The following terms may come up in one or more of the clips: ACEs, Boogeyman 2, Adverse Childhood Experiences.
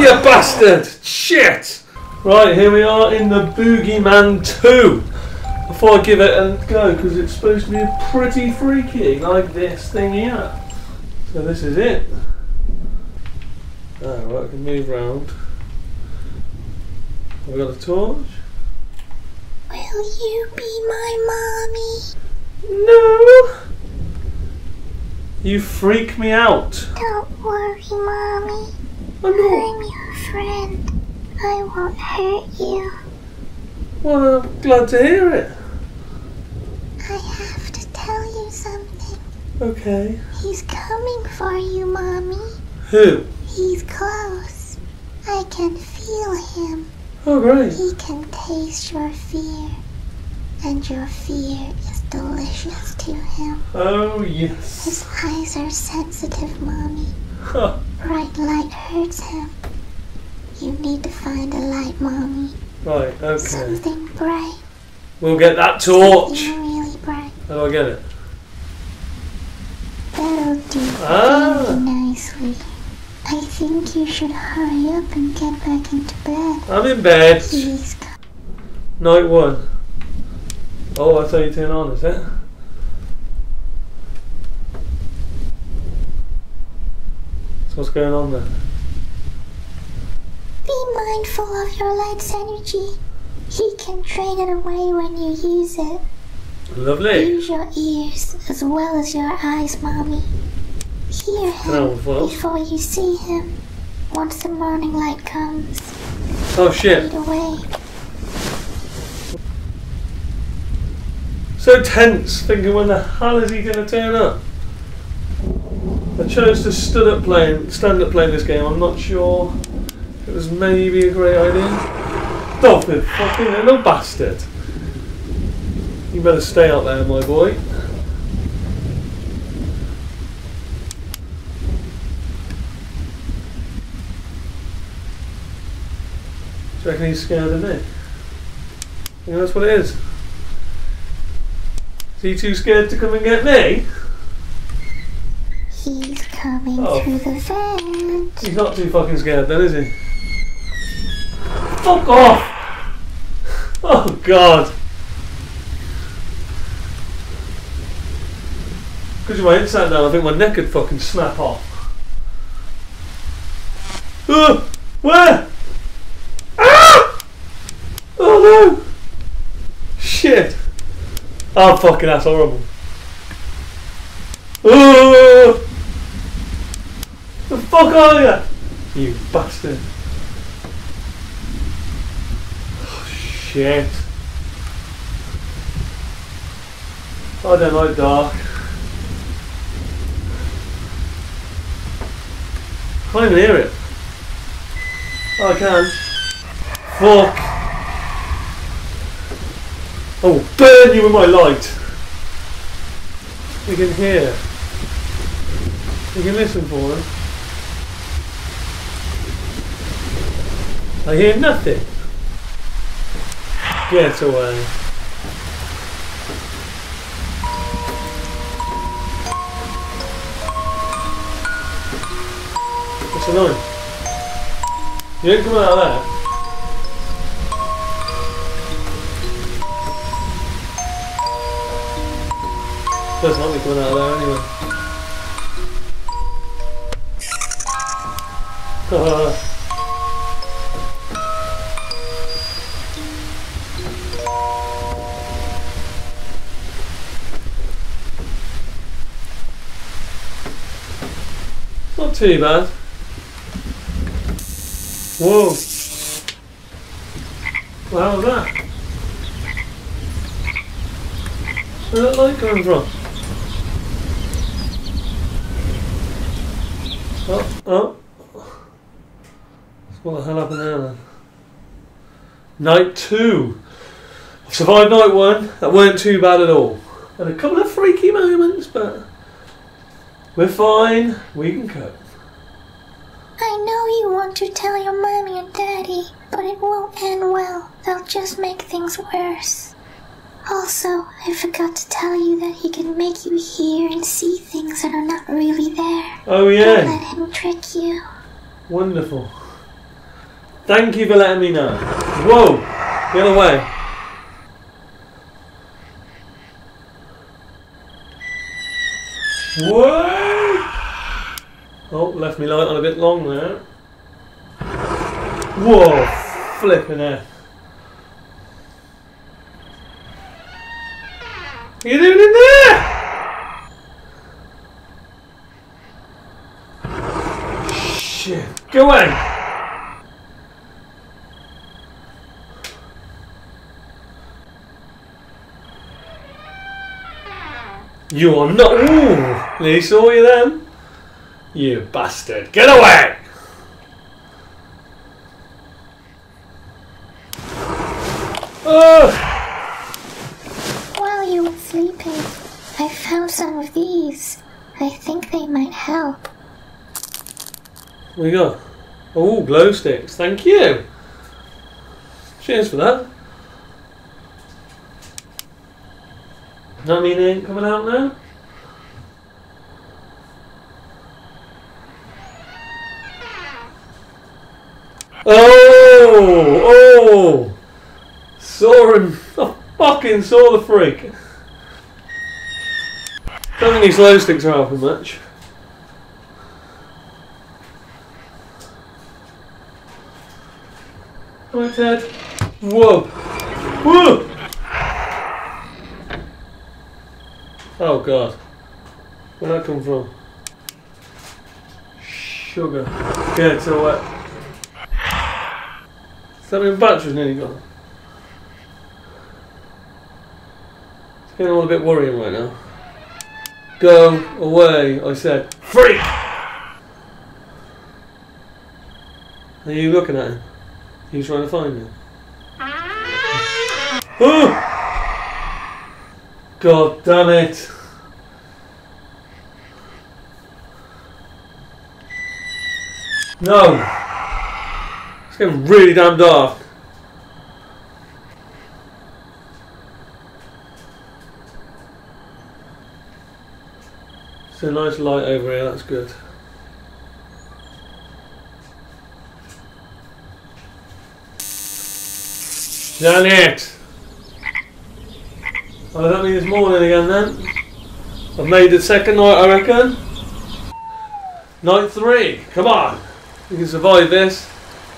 you bastard! Shit! Right, here we are in the Boogeyman 2. Before I give it a go, because it's supposed to be pretty freaky, like this thing here. So this is it. Ah, right, I can move round. I've got a torch. Will you be my mommy? No! You freak me out. Don't worry, mommy. I'm your friend. I won't hurt you. Well, I'm glad to hear it. I have to tell you something. Okay. He's coming for you, mommy. Who? He's close. I can feel him. Oh, great. He can taste your fear. And your fear is delicious to him. Oh, yes. His eyes are sensitive, mommy. Huh. Bright light hurts him. You need to find a light, mommy. Right, okay. Something bright. We'll get that torch. Something really bright. How do I get it? That'll do very nicely. I think you should hurry up and get back into bed. I'm in bed. Please. Night one. Oh, I thought you turned on, is it? So what's going on there? Be mindful of your light's energy. He can trade it away when you use it. Lovely. Use your ears as well as your eyes, mommy. Hear him before you see him. Once the morning light comes. Oh shit. Fade away. So tense, thinking when the hell is he gonna turn up? I chose to stand up playing this game. I'm not sure. It was maybe a great idea. Stop it, fucking little bastard. You better stay out there, my boy. Do you reckon he's scared of me? You know that's what it is. Is he too scared to come and get me? He's coming through the vent. He's not too fucking scared then, is he? Fuck off! Oh god! Because of my insight now, I think my neck could fucking snap off. Where? Ah! Oh no! Shit! Oh fucking that's horrible. Oh! The fuck are you? You bastard. Oh shit. I don't like dark. I can't even hear it. Oh, I can. Fuck. I will burn you with my light. You can hear. You can listen for him. I hear nothing. Get away. It's annoying. You ain't coming out of that. Doesn't want me coming out of there anyway. Not too bad. Whoa! What was that? Where's that light coming from? Oh! What the hell happened there then? Night 2! I've survived night 1, that weren't too bad at all. Had a couple of freaky moments, but we're fine, we can cope. I know you want to tell your mommy and daddy, but it won't end well. They'll just make things worse. Also, I forgot to tell you that he can make you hear and see things that are not really there. Oh yeah. Don't let him trick you. Wonderful. Thank you for letting me know. Whoa! Get away. Whoa! Oh, left me light on a bit long there. Whoa! Flipping F. What are you doing in there? Shit. Go away! You are not. Ooh, they saw you then. You bastard. Get away! Oh. While you were sleeping, I found some of these. I think they might help. What we got? Oh, glow sticks. Thank you. Cheers for that. Does that mean they ain't coming out now? Oh! Oh! Saw him. I fucking saw the freak. Don't think these glow sticks are helping much. Come on, Ted. Whoa! Whoa! Oh god. Where'd that come from? Sugar. Yeah, it's all wet. Does that mean the battery's nearly gone? It's getting all a bit worrying right now. Go away, I said. Freak! Are you looking at him? Are you trying to find him? Oh! God damn it! No! It's getting really damn dark. It's a nice light over here, that's good. Damn it! Oh, that means it's morning again then. I've made the second night, I reckon. Night 3, come on. We can survive this.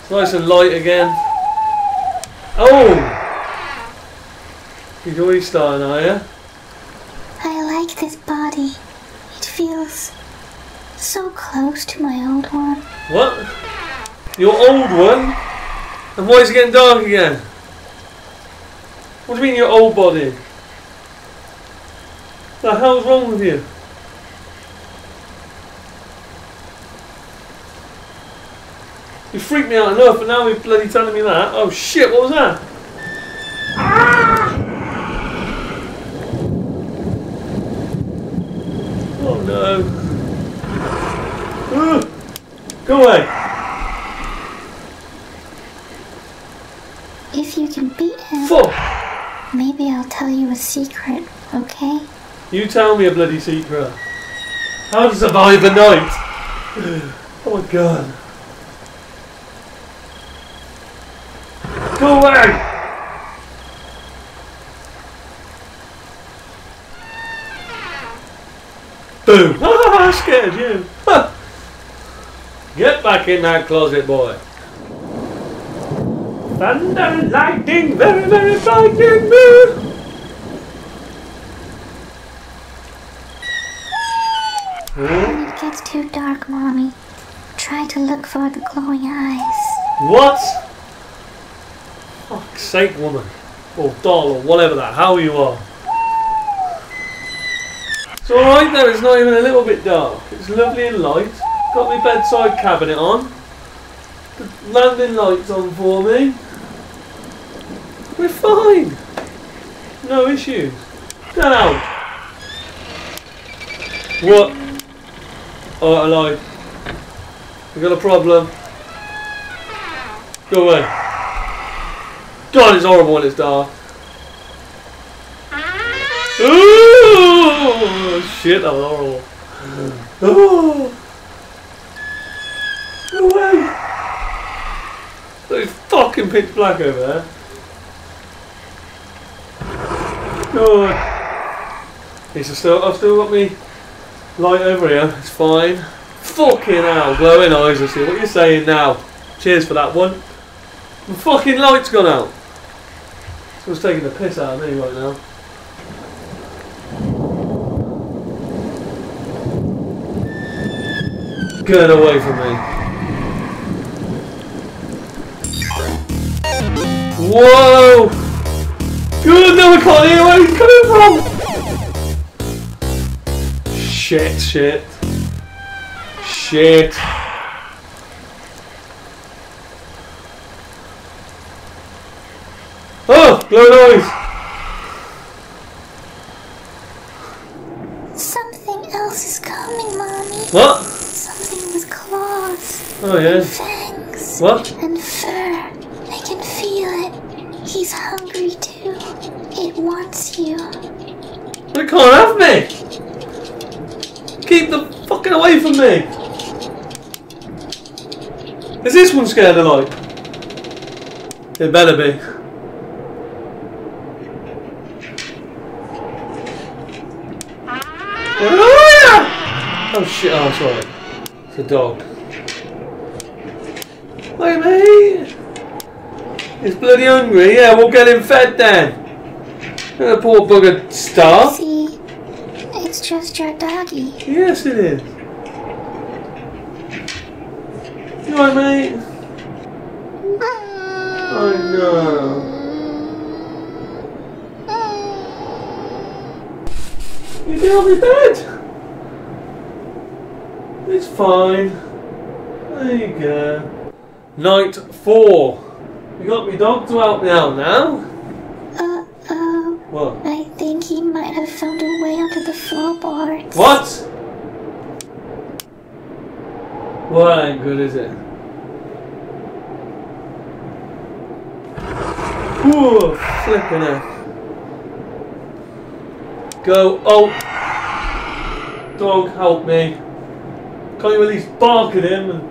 It's nice and light again. Oh! You're already starting, are you? I like this body. It feels so close to my old one. What? Your old one? And why is it getting dark again? What do you mean your old body? What the hell's wrong with you? You freaked me out enough and now you're bloody telling me that. Oh shit, what was that? Ah! Oh no. Go away. If you can beat him, maybe I'll tell you a secret, okay? You tell me a bloody secret. How to survive a night. Oh my god. Go away! Boom. I scared you. Get back in that closet, boy. Thunder and lightning, very, very frightening move. When it gets too dark, Mommy, try to look for the glowing eyes. What? Fuck's sake, woman. Or doll, or whatever the hell you are. It's alright though, it's not even a little bit dark. It's lovely and light. Got my bedside cabinet on. The landing light's on for me. We're fine. No issues. Get out. What? Oh, I lied. We got a problem. Go away. God, it's horrible when it's dark. Ooh, shit, that was horrible. Oh. Go away. fucking pitch black over there. God. I've still got me light over here. It's fine. Fucking hell. Glowing eyes, I see what you're saying now. Cheers for that one. The fucking light's gone out. Someone's taking the piss out of me right now. Get away from me. Whoa! Good, no, I can't hear where he's coming from! Shit, shit. Shit. Oh! Glow noise! Something else is coming, Mommy. What? Something with claws. Oh, yeah. And fangs. What? And fur. I can feel it. He's hungry too. It wants you. It can't have me! Keep the fucking away from me! Is this one scared of light? It better be. Oh shit, oh sorry. It's a dog. Wait mate! He's bloody hungry, yeah, we'll get him fed then. And the poor bugger starved. See, it's just your doggy. Yes it is. You alright mate? Oh no. You feel me bed? It's fine. There you go. Night 4. You got me dog to help me out now. Uh-oh. What? I think he might have found a way onto the floorboards. What? Well, that ain't good, is it? Ooh, flipping it. Go. Oh. Dog, help me. Can't you at least bark at him and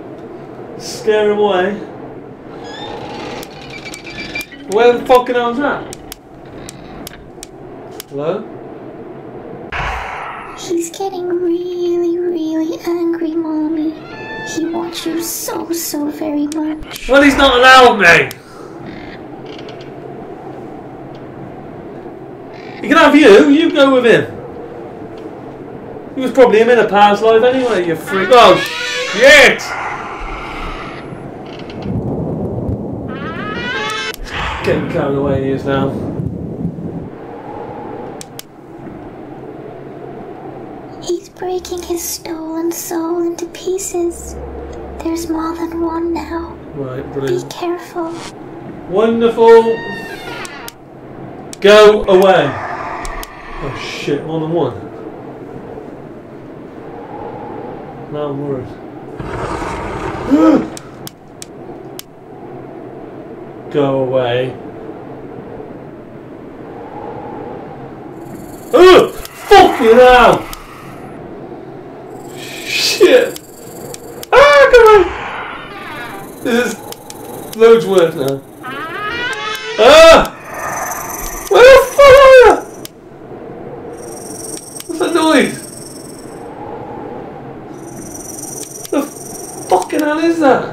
scare him away? Where the fucking hell's that? Hello? He's getting really, really angry, Mommy. He wants you so, so very much. Well, he's not allowed me! He can have you go with him. He was probably him in a past life anyway, you freak. Oh, shit! Getting carried away he is now. He's breaking his stolen soul into pieces. There's more than one now. Right, brilliant. Be careful. Wonderful. Go away. Oh, shit, more than one. Now I'm worried. Go away. Oh, fucking hell! Shit! Ah, come on! This is loads worse now. Ah! Where the fuck are you? What's that noise? What the hell is that?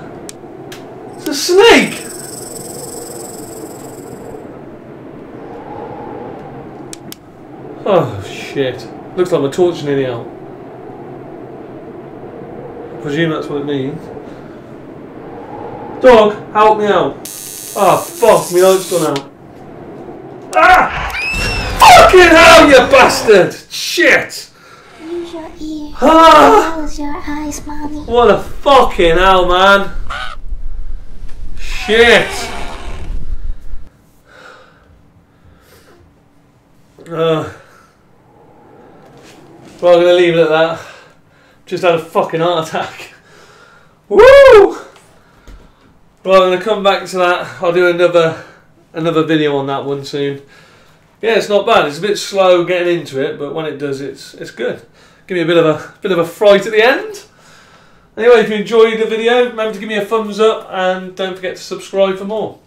It's a snake! Oh shit. Looks like my torch nearly out. I presume that's what it means. Dog, help me out. Oh fuck, my light's gone out. Ah! Fucking hell, you bastard! Shit! Use your ear. Ah! Your eyes, Mommy. What a fucking hell, man. Shit. Well, I'm going to leave it at that. Just had a fucking heart attack. Woo! Well, I'm going to come back to that. I'll do another video on that one soon. Yeah, it's not bad. It's a bit slow getting into it, but when it does, it's good. Give me a bit of a fright at the end. Anyway, if you enjoyed the video, remember to give me a thumbs up and don't forget to subscribe for more.